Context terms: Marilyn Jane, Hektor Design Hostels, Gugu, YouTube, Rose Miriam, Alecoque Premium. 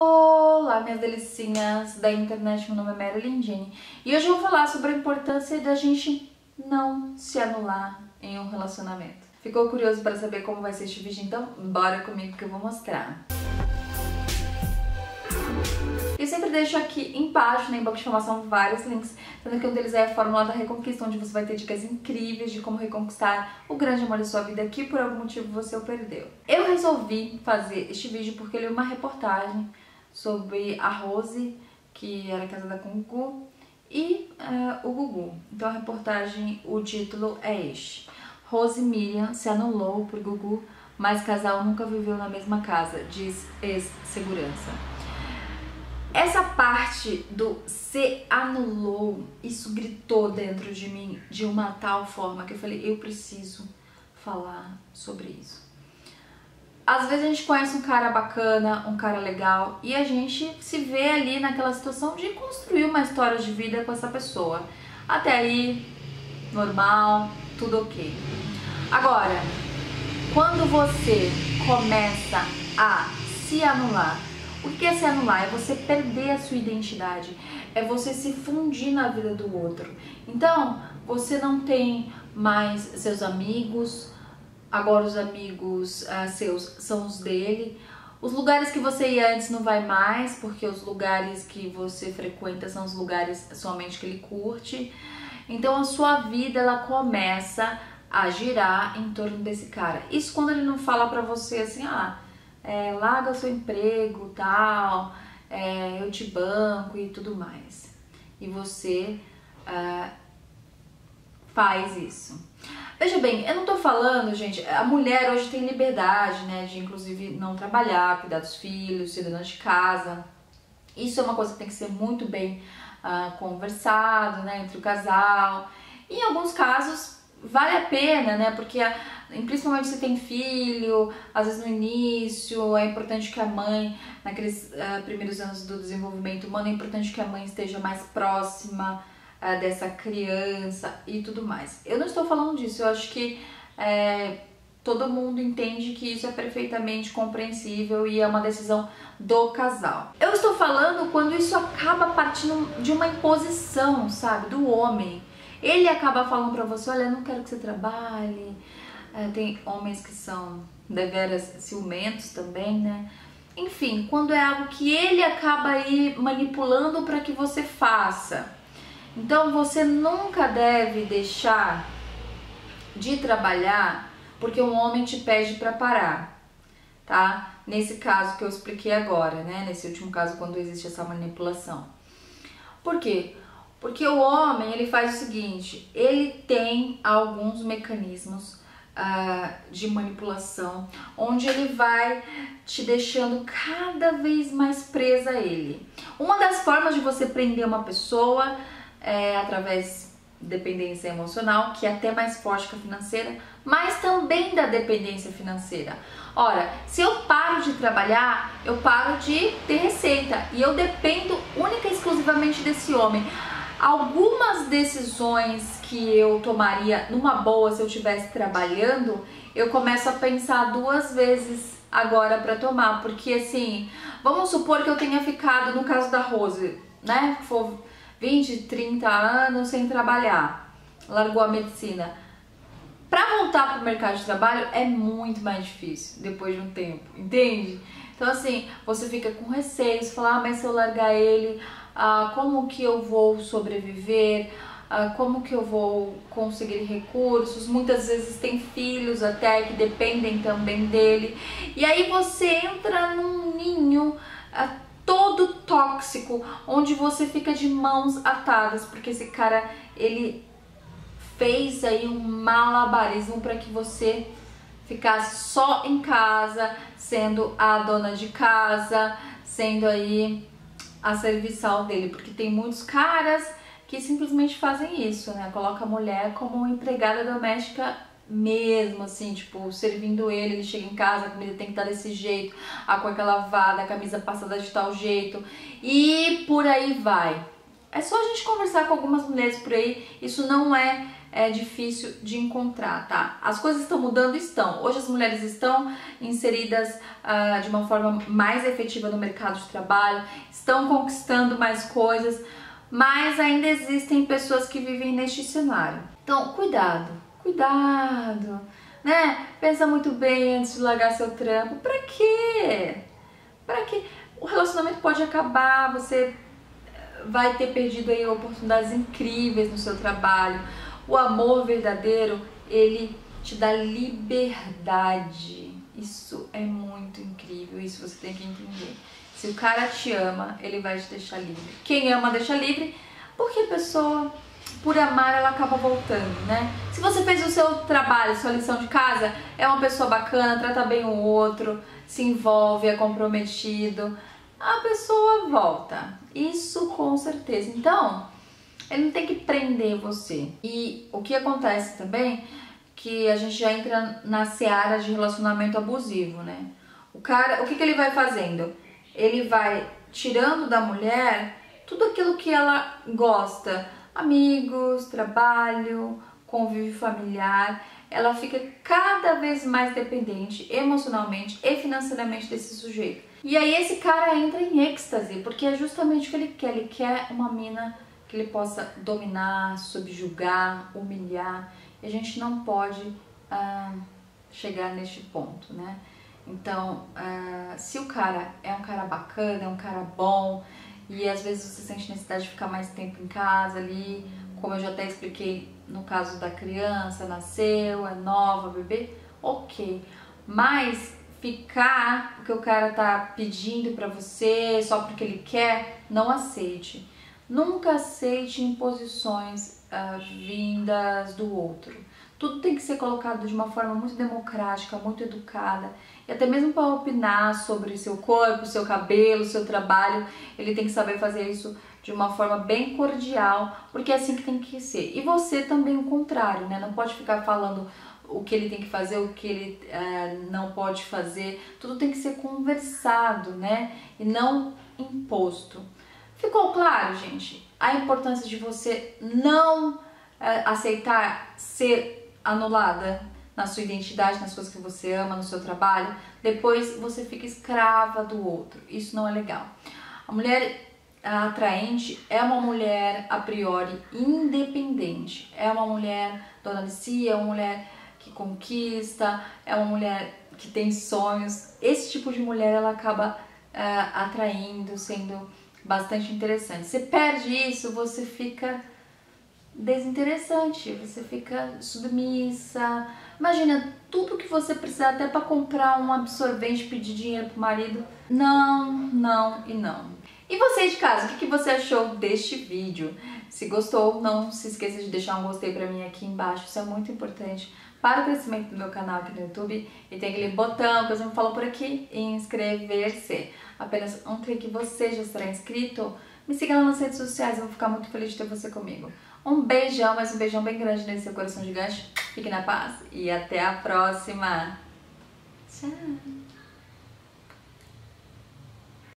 Olá, minhas delicinhas da internet, meu nome é Marilyn Jane e hoje eu vou falar sobre a importância da gente não se anular em um relacionamento. Ficou curioso para saber como vai ser este vídeo? Então bora comigo que eu vou mostrar. Eu sempre deixo aqui embaixo, né, em box de informação, vários links, sendo que um deles é a Fórmula da Reconquista, onde você vai ter dicas incríveis de como reconquistar o grande amor da sua vida que por algum motivo você o perdeu. Eu resolvi fazer este vídeo porque eu li uma reportagem sobre a Rose, que era casada com o Gugu, e o Gugu. Então a reportagem, o título é este: Rose Miriam se anulou por Gugu, mas casal nunca viveu na mesma casa, diz ex-segurança. Essa parte do se anulou, isso gritou dentro de mim de uma tal forma que eu falei, eu preciso falar sobre isso. Às vezes a gente conhece um cara bacana, um cara legal, e a gente se vê ali naquela situação de construir uma história de vida com essa pessoa. Até aí, normal, tudo ok. Agora, quando você começa a se anular, o que é se anular? É você perder a sua identidade, é você se fundir na vida do outro. Então, você não tem mais seus amigos, agora os amigos seus são os dele. Os lugares que você ia antes não vai mais, porque os lugares que você frequenta são os lugares somente que ele curte. Então a sua vida, ela começa a girar em torno desse cara. Isso quando ele não fala pra você assim, larga o seu emprego, tal, eu te banco e tudo mais. E você faz isso. Veja bem, eu não tô falando, gente, a mulher hoje tem liberdade, né, de inclusive não trabalhar, cuidar dos filhos, ser dona de casa. Isso é uma coisa que tem que ser muito bem conversado, né, entre o casal. Em alguns casos vale a pena, né, porque principalmente se tem filho, às vezes no início, é importante que a mãe, naqueles primeiros anos do desenvolvimento humano, é importante que a mãe esteja mais próxima dessa criança e tudo mais. Eu não estou falando disso, eu acho que todo mundo entende que isso é perfeitamente compreensível e é uma decisão do casal. Eu estou falando quando isso acaba partindo de uma imposição, sabe, do homem. Ele acaba falando pra você, olha, eu não quero que você trabalhe. Tem homens que são deveras ciumentos também, né? Enfim, quando é algo que ele acaba aí manipulando para que você faça. Então você nunca deve deixar de trabalhar porque um homem te pede para parar, tá? Nesse caso que eu expliquei agora, né? Nesse último caso, quando existe essa manipulação. Por quê? Porque o homem, ele faz o seguinte, ele tem alguns mecanismos de manipulação, onde ele vai te deixando cada vez mais presa a ele. Uma das formas de você prender uma pessoa é através da dependência emocional, que é até mais forte que a financeira, mas também da dependência financeira. Ora, se eu paro de trabalhar, eu paro de ter receita e eu dependo única e exclusivamente desse homem. Algumas decisões que eu tomaria numa boa se eu estivesse trabalhando, eu começo a pensar duas vezes agora para tomar, porque assim, vamos supor que eu tenha ficado, no caso da Rose, né, for 20, 30 anos sem trabalhar, largou a medicina. Para voltar para o mercado de trabalho é muito mais difícil depois de um tempo, entende? Então assim, você fica com receio, você fala, mas se eu largar ele, como que eu vou sobreviver? Como que eu vou conseguir recursos? Muitas vezes tem filhos até que dependem também dele. E aí você entra num ninho todo tóxico, onde você fica de mãos atadas, porque esse cara, ele fez aí um malabarismo para que você ficasse só em casa, sendo a dona de casa, sendo aí a serviçal dele, porque tem muitos caras que simplesmente fazem isso, né? Coloca a mulher como empregada doméstica mesmo, assim, tipo, servindo ele, ele chega em casa, a comida tem que estar desse jeito, a cueca lavada, a camisa passada de tal jeito, e por aí vai. É só a gente conversar com algumas mulheres por aí, isso não é, é difícil de encontrar, tá? As coisas estão mudando, estão. Hoje as mulheres estão inseridas de uma forma mais efetiva no mercado de trabalho, estão conquistando mais coisas, mas ainda existem pessoas que vivem neste cenário. Então, cuidado, cuidado, né? Pensa muito bem antes de largar seu trampo. Pra quê? Pra quê? O relacionamento pode acabar, você vai ter perdido aí oportunidades incríveis no seu trabalho. O amor verdadeiro, ele te dá liberdade. Isso é muito incrível, isso você tem que entender. Se o cara te ama, ele vai te deixar livre. Quem ama, deixa livre, porque a pessoa, por amar, ela acaba voltando, né? Se você fez o seu trabalho, sua lição de casa, é uma pessoa bacana, trata bem o outro, se envolve, é comprometido, a pessoa volta. Isso com certeza. Então, ele não tem que prender você. E o que acontece também, que a gente já entra na seara de relacionamento abusivo, né? O cara, o que ele vai fazendo? Ele vai tirando da mulher tudo aquilo que ela gosta. Amigos, trabalho, convívio familiar. Ela fica cada vez mais dependente emocionalmente e financeiramente desse sujeito. E aí esse cara entra em êxtase, porque é justamente o que ele quer. Ele quer uma mina que ele possa dominar, subjugar, humilhar. E a gente não pode chegar neste ponto, né? Então, se o cara é um cara bacana, é um cara bom, e às vezes você sente necessidade de ficar mais tempo em casa ali, como eu já até expliquei no caso da criança, nasceu, é nova, bebê, ok. Mas ficar porque o cara tá pedindo pra você só porque ele quer, não aceite. Nunca aceite imposições vindas do outro. Tudo tem que ser colocado de uma forma muito democrática, muito educada. E até mesmo para opinar sobre seu corpo, seu cabelo, seu trabalho, ele tem que saber fazer isso de uma forma bem cordial, porque é assim que tem que ser. E você também o contrário, né? Não pode ficar falando o que ele tem que fazer, o que ele não pode fazer. Tudo tem que ser conversado, né? E não imposto. Ficou claro, gente, a importância de você não aceitar ser anulada na sua identidade, nas coisas que você ama, no seu trabalho? Depois você fica escrava do outro. Isso não é legal. A mulher atraente é uma mulher, a priori, independente. É uma mulher dona de si, é uma mulher que conquista, é uma mulher que tem sonhos. Esse tipo de mulher, ela acaba atraindo, sendo bastante interessante. Você perde isso, você fica desinteressante, você fica submissa. Imagina tudo que você precisa até para comprar um absorvente, pedir dinheiro pro marido. Não, não e não. E você de casa, o que você achou deste vídeo? Se gostou, não se esqueça de deixar um gostei pra mim aqui embaixo, isso é muito importante para o crescimento do meu canal aqui no YouTube. E tem aquele botão que eu sempre falo por aqui, inscrever-se. Apenas um clique e você já estará inscrito. Me siga lá nas redes sociais, eu vou ficar muito feliz de ter você comigo. Um beijão, mas um beijão bem grande nesse seu coração gigante. Fique na paz e até a próxima. Tchau.